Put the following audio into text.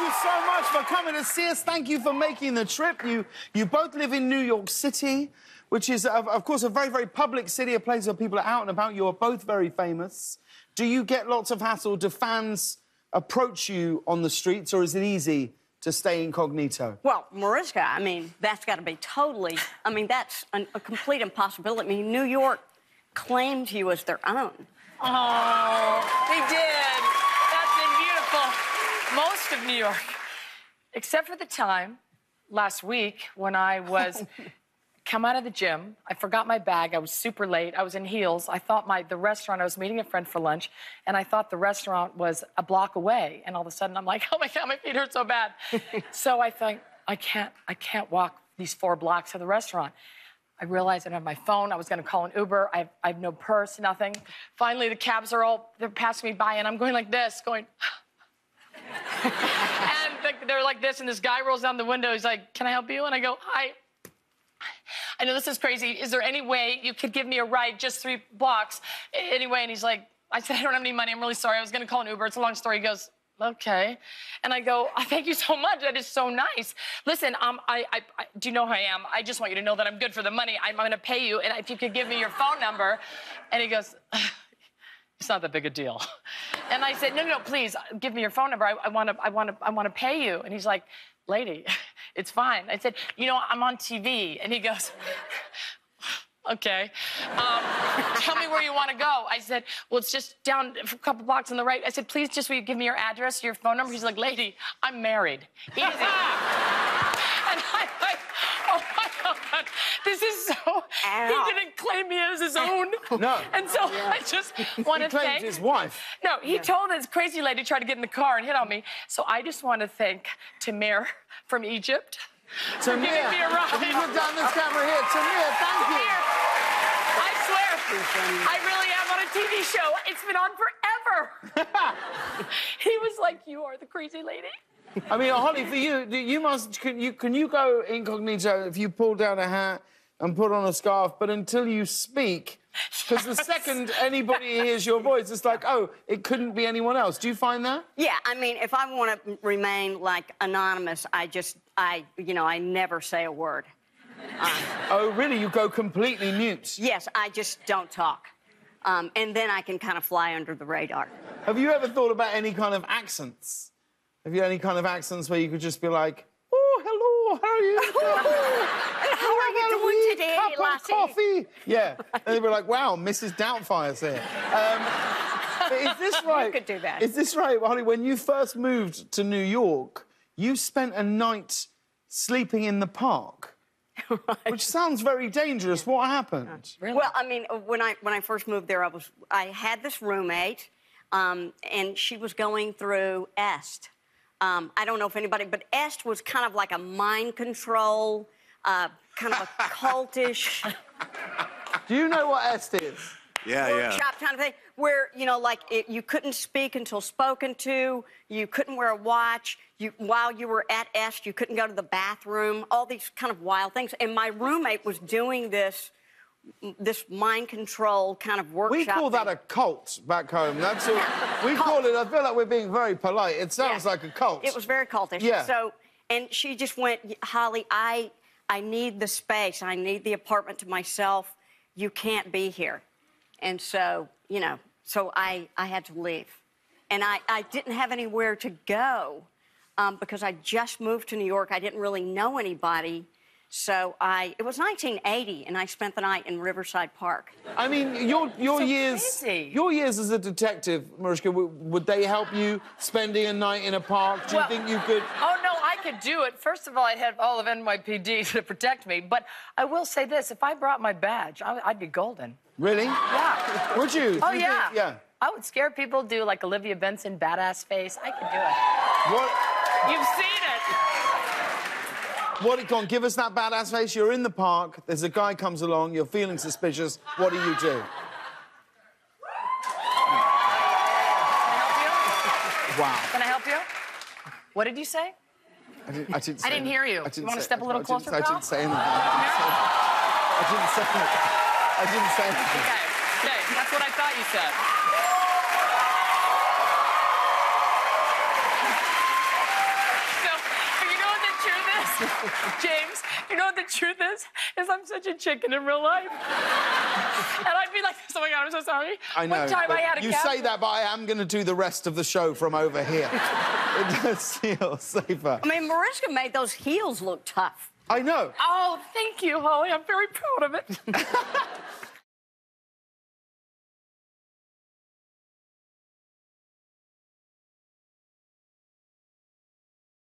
you so much for coming to see us. Thank you for making the trip. You both live in New York City, which is, of course, a very, very public city, a place where people are out and about. You are both very famous. Do you get lots of hassle? Do fans approach you on the streets, or is it easy to stay incognito? Well, Mariska, I mean, that's got to be totally... I mean, that's a complete impossibility. I mean, New York claimed you as their own. Oh, they did. That's been beautiful. Most of New York. Except for the time last week when I was... come out of the gym. I forgot my bag. I was super late. I was in heels. I thought the restaurant, I was meeting a friend for lunch, and I thought the restaurant was a block away. And all of a sudden, I'm like, oh, my God, my feet hurt so bad. So I think, I can't walk these 4 blocks to the restaurant. I realized I didn't have my phone. I was going to call an Uber. I have no purse, nothing. Finally, the cabs are all, they're passing me by, and I'm going like this, going... and they're like this, and this guy rolls down the window. He's like, can I help you? And I go, hi. I know this is crazy. Is there any way you could give me a ride just 3 blocks? Anyway, and he's like, I said, I don't have any money. I'm really sorry. I was going to call an Uber. It's a long story. He goes, okay. And I go, oh, thank you so much. That is so nice. Listen, I do you know who I am? I just want you to know that I'm good for the money. I'm going to pay you. And if you could give me your phone number. And he goes, it's not that big a deal. And I said, no, no, please give me your phone number. I want to pay you. And he's like, lady, it's fine. I said, you know, I'm on TV. And he goes, okay. Tell me where you want to go. I said, well, it's just down a couple blocks on the right. I said, please just will you give me your address, your phone number? He's like, lady, I'm married. Easy. And I'm like, oh, my God, this is so... Ow. He didn't claim me as his own. No. And so yeah. I just want to thank... his wife. No, he told this crazy lady to try to get in the car and hit on me. So I just want to thank Tamir from Egypt. Tamir, if you look down this camera here, Tamir, thank you. I swear, I really am on a TV show. It's been on forever. He was like, you are the crazy lady. I mean, Holly, for you, you must... Can you go incognito if you pull down a hat and put on a scarf, but until you speak, because the second anybody hears your voice, it's like, oh, it couldn't be anyone else. Do you find that? Yeah, I mean, if I want to remain, like, anonymous, I never say a word. Oh, really? You go completely mute? Yes, I just don't talk. And then I can kind of fly under the radar. Have you ever thought about any kind of accents? Have you had any kind of accents where you could just be like, oh, hello, how are you? How are you doing today, lassie? Cup of coffee. Yeah. And they were like, wow, Mrs. Doubtfire's here. But is this right? You could do that. Is this right, Holly? When you first moved to New York, you spent a night sleeping in the park. Right. Which sounds very dangerous. Yeah. What happened? Really? Well, I mean, when I first moved there, I had this roommate, and she was going through EST. I don't know if anybody... But EST was kind of like a mind control, kind of a cultish... Do you know what EST is? Yeah, workshop kind of thing, where, you know, like, you couldn't speak until spoken to, you couldn't wear a watch, while you were at EST, you couldn't go to the bathroom, all these kind of wild things. And my roommate was doing this mind control kind of workshop. We call that a cult back home. That's all. We call it... I feel like we're being very polite. It sounds like a cult. It was very cultish. Yeah. So, and she just went, Holly, I need the space. I need the apartment to myself. You can't be here. And so, you know, so I had to leave. And I didn't have anywhere to go because I just moved to New York. I didn't really know anybody. So it was 1980, and I spent the night in Riverside Park. I mean, your years as a detective, Mariska, would they help you spending a night in a park? Do you think you could... Oh, no, I could do it. First of all, I'd have all of NYPD to protect me. But I will say this, if I brought my badge, I'd be golden. Really? Yeah. Would you? Oh, yeah. Yeah. I would scare people, do, like, Olivia Benson, badass face. I could do it. What? You've seen it. What, go on, give us that badass face. You're in the park, there's a guy comes along, you're feeling suspicious. What do you do? Wow. Can I help you? What did you say? I didn't say I didn't hear you. You want to step a little closer, pal? I didn't say anything. I didn't say anything. I didn't say anything. Okay, that's what I thought you said. James, you know what the truth is I'm such a chicken in real life. And I'd be like, oh my God, I'm so sorry. I know. One time I had a cat. You say that, but I am going to do the rest of the show from over here. It does feel safer. I mean, Mariska made those heels look tough. I know. Oh, thank you, Holly. I'm very proud of it.